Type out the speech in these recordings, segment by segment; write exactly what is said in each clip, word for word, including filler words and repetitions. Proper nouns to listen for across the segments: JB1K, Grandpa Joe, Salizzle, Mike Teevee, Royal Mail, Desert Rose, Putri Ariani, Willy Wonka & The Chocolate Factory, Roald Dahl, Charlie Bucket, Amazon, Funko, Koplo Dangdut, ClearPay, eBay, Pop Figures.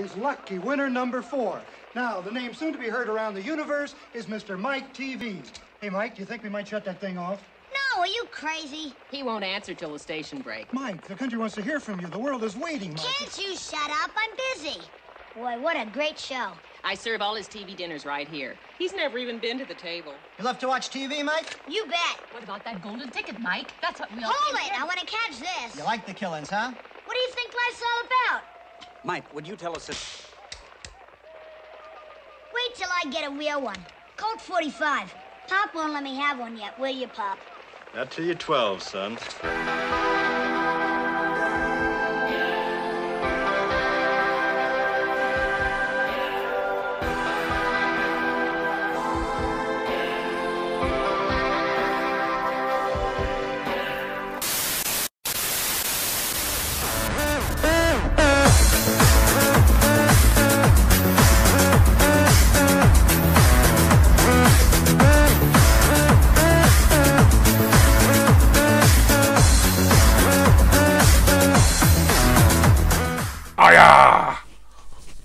is lucky winner number four. Now, the name soon to be heard around the universe is Mister Mike Teevee. Hey, Mike, do you think we might shut that thing off? No, are you crazy? He won't answer till the station break. Mike, the country wants to hear from you. The world is waiting, Mike. Can't you shut up? I'm busy. Boy, what a great show. I serve all his T V dinners right here. He's never even been to the table. You love to watch T V, Mike? You bet. What about that golden ticket, Mike? That's what we all... Hold it! I want to catch this. You like the killings, huh? What do you think life's all about? Mike, would you tell us this? Wait till I get a real one. Colt forty-five. Pop won't let me have one yet, will you, Pop? Not till you're twelve, son.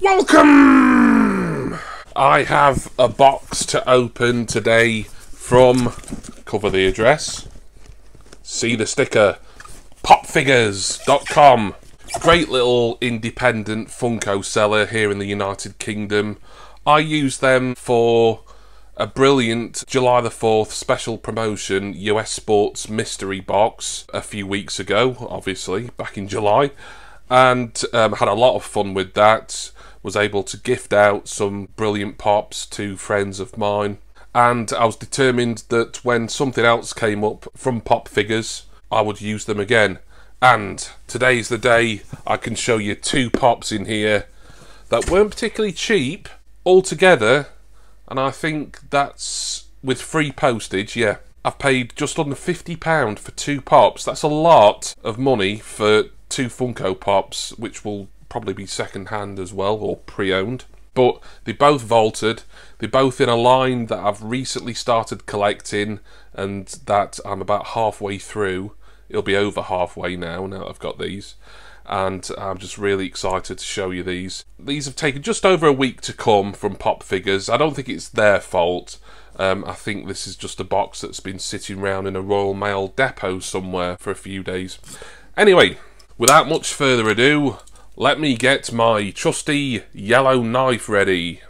Welcome! I have a box to open today from, cover the address, see the sticker, pop figures dot com. Great little independent Funko seller here in the United Kingdom. I used them for a brilliant July the fourth special promotion U S Sports Mystery Box a few weeks ago, obviously, back in July. And um, had a lot of fun with that, was able to gift out some brilliant pops to friends of mine, and I was determined that when something else came up from Pop Figures I would use them again, and today's the day I can show you two pops in here that weren't particularly cheap altogether, and I think that's with free postage, yeah. I've paid just under fifty pounds for two pops. That's a lot of money for two Funko Pops, which will probably be second-hand as well, or pre-owned. But they're both vaulted, they're both in a line that I've recently started collecting, and that I'm about halfway through. It'll be over halfway now, now that I've got these. And I'm just really excited to show you these. These have taken just over a week to come from Pop Figures. I don't think it's their fault. Um, I think this is just a box that's been sitting around in a Royal Mail depot somewhere for a few days. Anyway, without much further ado, let me get my trusty yellow knife ready.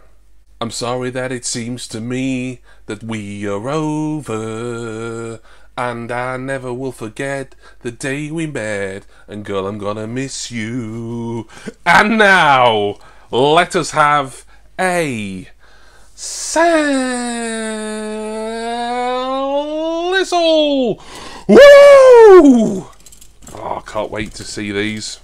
I'm sorry that it seems to me that we are over, and I never will forget the day we met, and girl, I'm gonna miss you. And now, let us have a Salizzle! Woo! Oh, I can't wait to see these.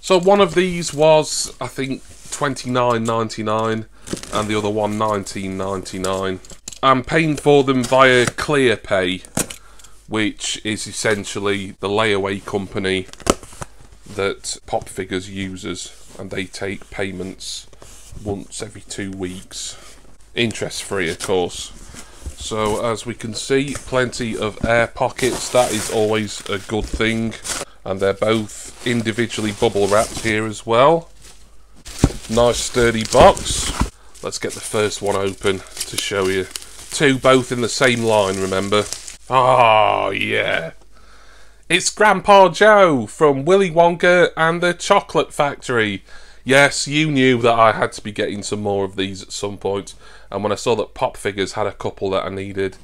So one of these was, I think, twenty-nine ninety-nine, and the other one nineteen ninety-nine. I'm paying for them via ClearPay, which is essentially the layaway company that Pop Figures uses, and they take payments once every two weeks. Interest free, of course. So as we can see, plenty of air pockets. That is always a good thing. And they're both individually bubble wrapped here as well. Nice sturdy box. Let's get the first one open to show you. Two both in the same line, remember. Oh yeah. It's Grandpa Joe from Willy Wonka and the Chocolate Factory. Yes, you knew that I had to be getting some more of these at some point. And when I saw that Pop Figures had a couple that I needed,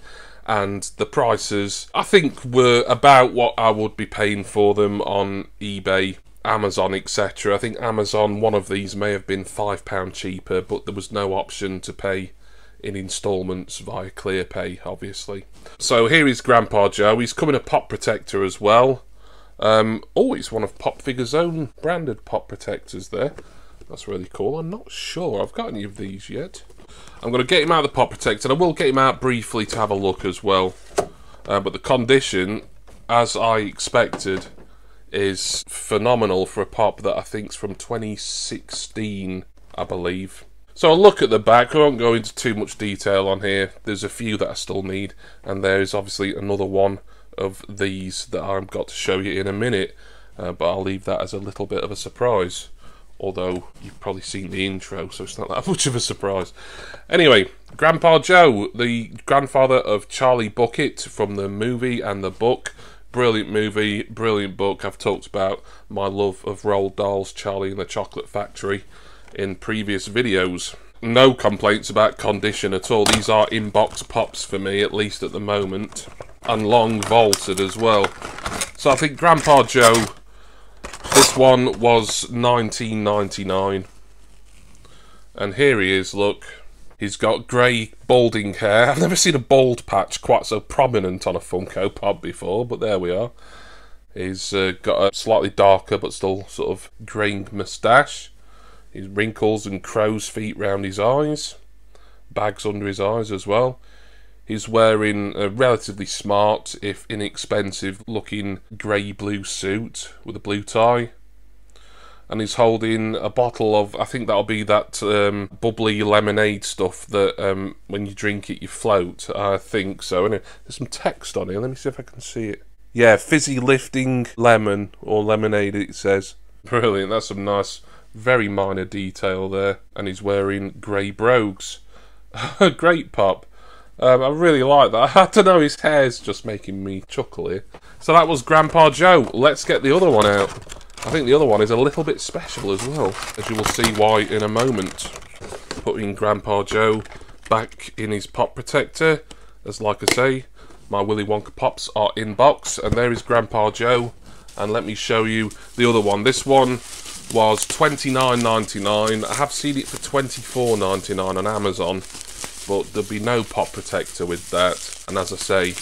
and the prices, I think, were about what I would be paying for them on eBay, Amazon, et cetera. I think Amazon, one of these may have been five pounds cheaper, but there was no option to pay in instalments via ClearPay, obviously. So here is Grandpa Joe. He's coming a pop protector as well. Um, oh, it's one of Pop Figures' own branded pop protectors there. That's really cool. I'm not sure I've got any of these yet. I'm going to get him out of the pop protector, and I will get him out briefly to have a look as well. Uh, but the condition, as I expected, is phenomenal for a pop that I think's from twenty sixteen, I believe. So a look at the back. I won't go into too much detail on here. There's a few that I still need, and there is obviously another one of these that I've got to show you in a minute, uh, but I'll leave that as a little bit of a surprise. although you've probably seen the intro, so it's not that much of a surprise. Anyway, Grandpa Joe, the grandfather of Charlie Bucket from the movie and the book. Brilliant movie, brilliant book. I've talked about my love of Roald Dahl's Charlie and the Chocolate Factory in previous videos. No complaints about condition at all. These are in-box pops for me, at least at the moment. And long vaulted as well. So I think Grandpa Joe, this one was nineteen ninety-nine. And here he is, look. He's got grey balding hair. I've never seen a bald patch quite so prominent on a Funko Pop before, but there we are. He's uh, got a slightly darker but still sort of grey moustache. His wrinkles and crow's feet round his eyes. Bags under his eyes as well. He's wearing a relatively smart, if inexpensive, looking grey-blue suit with a blue tie. And he's holding a bottle of, I think that'll be that um, bubbly lemonade stuff that um, when you drink it you float, I think so. Anyway, there's some text on here, let me see if I can see it. Yeah, fizzy lifting lemon, or lemonade it says. Brilliant, that's some nice, very minor detail there. And he's wearing grey brogues. Great pop. Um, I really like that. I don't know, his hair's just making me chuckle here. So that was Grandpa Joe. Let's get the other one out. I think the other one is a little bit special as well, as you will see why in a moment. Putting Grandpa Joe back in his pop protector, as like I say, my Willy Wonka pops are in box, and there is Grandpa Joe. And let me show you the other one. This one was twenty-nine ninety-nine. I have seen it for twenty-four ninety-nine on Amazon. But there'll be no pop protector with that, and as I say,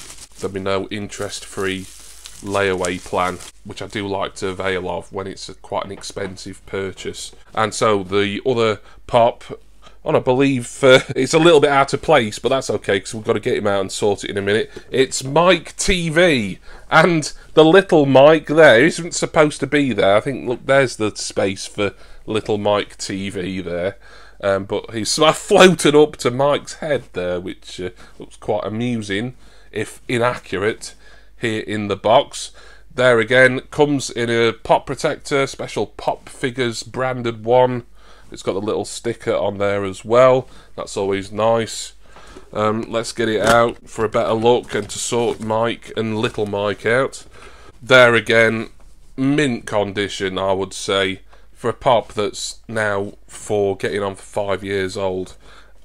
there'll be no interest-free layaway plan, which I do like to avail of when it's a, quite an expensive purchase. And so the other pop, and I believe uh, it's a little bit out of place, but that's okay because we've got to get him out and sort it in a minute. It's Mike Teevee, and the little Mike there isn't supposed to be there. I think, look, there's the space for little Mike Teevee there. Um, but he's sort of floated up to Mike's head there, which uh, looks quite amusing, if inaccurate, here in the box. There again, comes in a pop protector, special Pop Figures branded one. It's got the little sticker on there as well. That's always nice. Um, let's get it out for a better look and to sort Mike and little Mike out. There again, mint condition, I would say. For a pop that's now for getting on for five years old,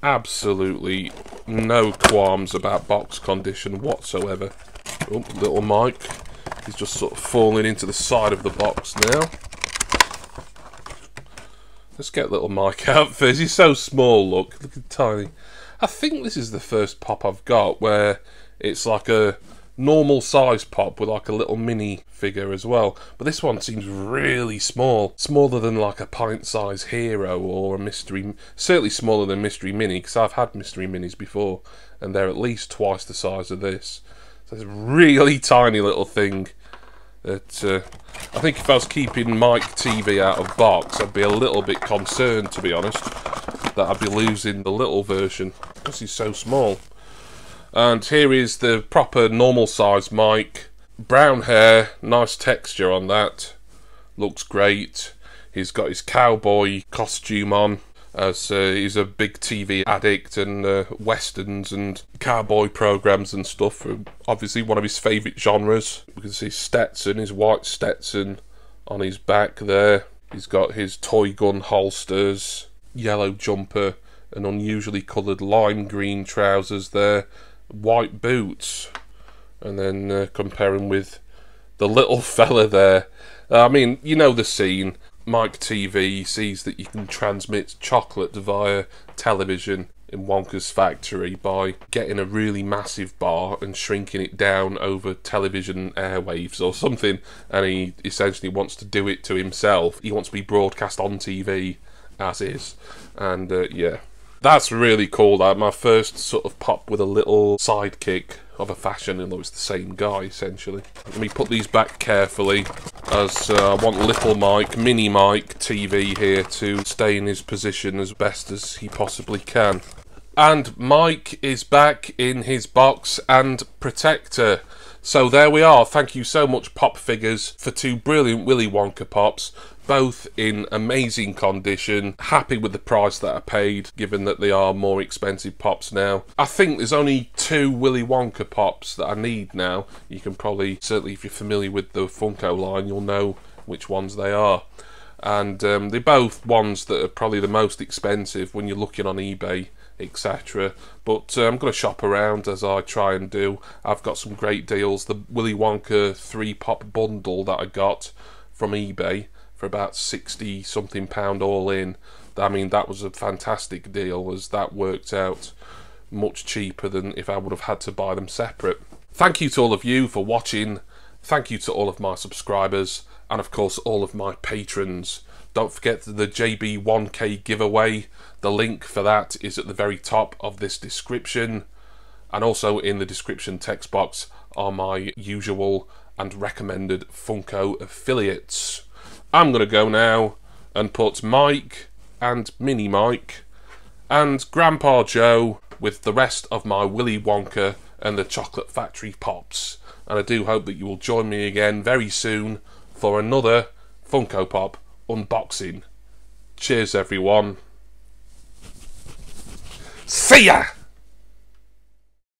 absolutely no qualms about box condition whatsoever. Oh, little Mike is just sort of falling into the side of the box now. Let's get little Mike out first. He's so small, look, look at tiny. I think this is the first pop I've got where it's like a normal size pop with like a little mini figure as well, but this one seems really small, smaller than like a pint size hero or a mystery, certainly smaller than Mystery Mini, because I've had Mystery Minis before and they're at least twice the size of this. So it's a really tiny little thing that uh, I think if I was keeping Mike Teevee out of box, I'd be a little bit concerned, to be honest, that I'd be losing the little version because he's so small. And here is the proper normal size Mike. Brown hair, nice texture on that. Looks great. He's got his cowboy costume on, as uh, he's a big T V addict and uh, westerns and cowboy programs and stuff. Obviously one of his favourite genres. We can see Stetson, his white Stetson on his back there. He's got his toy gun holsters, yellow jumper, and unusually coloured lime green trousers there. White boots, and then uh, comparing with the little fella there. uh, I mean, you know the scene. Mike Teevee sees that you can transmit chocolate via television in Wonka's factory by getting a really massive bar and shrinking it down over television airwaves or something, and he essentially wants to do it to himself. He wants to be broadcast on T V as is, and uh, yeah, that's really cool. That my first sort of pop with a little sidekick of a fashion, although it's the same guy essentially. Let me put these back carefully, as uh, I want little Mike, mini Mike Teevee here, to stay in his position as best as he possibly can. And Mike is back in his box and protector. So there we are. Thank you so much, Pop Figures, for two brilliant Willy Wonka Pops, both in amazing condition. Happy with the price that I paid, given that they are more expensive Pops now. I think there's only two Willy Wonka Pops that I need now. You can probably, certainly if you're familiar with the Funko line, you'll know which ones they are. And um, they're both ones that are probably the most expensive when you're looking on eBay, et cetera. But uh, I'm going to shop around as I try and do. I've got some great deals. The Willy Wonka three-pop bundle that I got from eBay for about sixty something pound all in. I mean, that was a fantastic deal, as that worked out much cheaper than if I would have had to buy them separate. Thank you to all of you for watching. Thank you to all of my subscribers. And of course all of my patrons. Don't forget the J B one K giveaway. The link for that is at the very top of this description, and also in the description text box are my usual and recommended Funko affiliates. I'm going to go now and put Mike and Mini Mike and Grandpa Joe with the rest of my Willy Wonka and the Chocolate Factory Pops. And I do hope that you will join me again very soon for another Funko Pop unboxing. Cheers everyone. See ya!